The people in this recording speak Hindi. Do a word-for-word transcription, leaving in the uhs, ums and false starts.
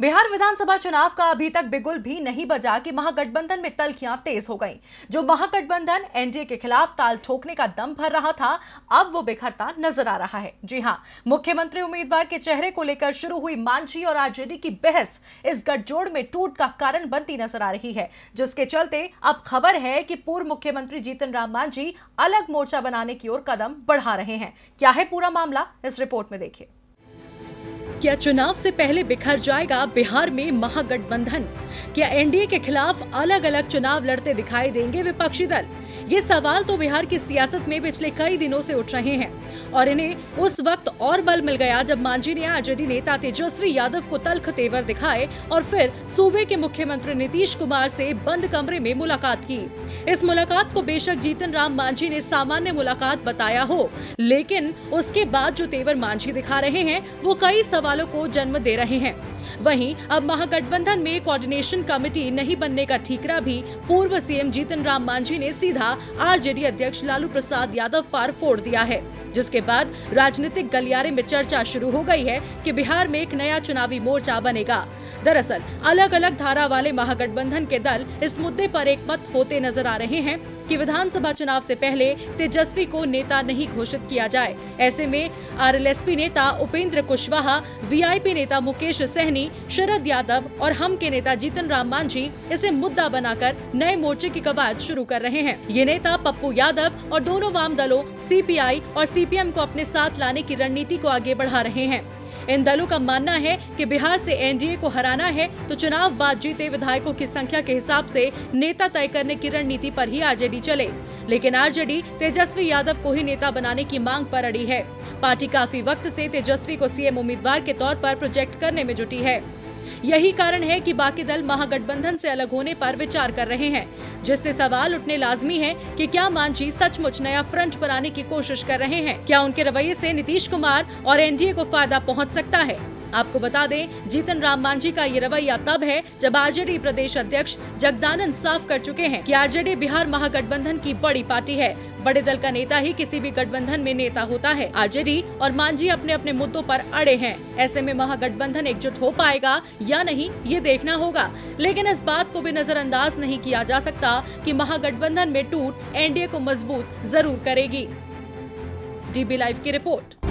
बिहार विधानसभा चुनाव का अभी तक बिगुल भी नहीं बजा कि महागठबंधन में तल्खियां तेज हो गईं। जो महागठबंधन एनडीए के खिलाफ ताल ठोकने का दम भर रहा था, अब वो बिखरता नजर आ रहा है। जी हां, मुख्यमंत्री उम्मीदवार के चेहरे को लेकर शुरू हुई मांझी और आरजेडी की बहस इस गठजोड़ में टूट का कारण बनती नजर आ रही है, जिसके चलते अब खबर है कि पूर्व मुख्यमंत्री जीतन राम मांझी अलग मोर्चा बनाने की ओर कदम बढ़ा रहे हैं। क्या है पूरा मामला, इस रिपोर्ट में देखिए। क्या चुनाव से पहले बिखर जाएगा बिहार में महागठबंधन? क्या एनडीए के खिलाफ अलग अलग चुनाव लड़ते दिखाई देंगे विपक्षी दल? ये सवाल तो बिहार की सियासत में पिछले कई दिनों से उठ रहे हैं और इन्हें उस वक्त और बल मिल गया जब मांझी ने आरजेडी नेता तेजस्वी यादव को तल्ख तेवर दिखाए और फिर सूबे के मुख्यमंत्री नीतीश कुमार से बंद कमरे में मुलाकात की। इस मुलाकात को बेशक जीतन राम मांझी ने सामान्य मुलाकात बताया हो, लेकिन उसके बाद जो तेवर मांझी दिखा रहे हैं वो कई सवालों को जन्म दे रहे हैं। वहीं अब महागठबंधन में कोऑर्डिनेशन कमेटी नहीं बनने का ठीकरा भी पूर्व सीएम जीतन राम मांझी ने सीधा आरजेडी अध्यक्ष लालू प्रसाद यादव पर फोड़ दिया है, जिसके बाद राजनीतिक गलियारे में चर्चा शुरू हो गई है कि बिहार में एक नया चुनावी मोर्चा बनेगा। दरअसल अलग अलग धारा वाले महागठबंधन के दल इस मुद्दे पर एकमत होते नजर आ रहे हैं कि विधानसभा चुनाव से पहले तेजस्वी को नेता नहीं घोषित किया जाए। ऐसे में आरएलएसपी नेता उपेंद्र कुशवाहा, वीआईपी नेता मुकेश सहनी, शरद यादव और हम के नेता जीतन राम मांझी इसे मुद्दा बनाकर नए मोर्चे की कवायद शुरू कर रहे हैं। ये नेता पप्पू यादव और दोनों वाम दलों सीपीआई और सीपीएम को अपने साथ लाने की रणनीति को आगे बढ़ा रहे हैं। इन दलों का मानना है कि बिहार से एनडीए को हराना है तो चुनाव बाद जीते विधायकों की संख्या के हिसाब से नेता तय करने की रणनीति पर ही आरजेडी चले, लेकिन आरजेडी तेजस्वी यादव को ही नेता बनाने की मांग पर अड़ी है। पार्टी काफी वक्त से तेजस्वी को सीएम उम्मीदवार के तौर पर प्रोजेक्ट करने में जुटी है। यही कारण है कि बाकी दल महागठबंधन से अलग होने पर विचार कर रहे हैं, जिससे सवाल उठने लाजमी है कि क्या मांझी सचमुच नया फ्रंट बनाने की कोशिश कर रहे हैं? क्या उनके रवैये से नीतीश कुमार और एनडीए को फायदा पहुंच सकता है? आपको बता दें, जीतन राम मांझी का ये रवैया तब है जब आरजेडी प्रदेश अध्यक्ष जगदानंद साफ कर चुके हैं कि आरजेडी बिहार महागठबंधन की बड़ी पार्टी है। बड़े दल का नेता ही किसी भी गठबंधन में नेता होता है। आरजेडी और मांझी अपने अपने मुद्दों पर अड़े हैं। ऐसे में महागठबंधन एकजुट हो पाएगा या नहीं, ये देखना होगा। लेकिन इस बात को भी नजरअंदाज नहीं किया जा सकता कि महागठबंधन में टूट एनडीए को मजबूत जरूर करेगी। डीबी लाइव की रिपोर्ट।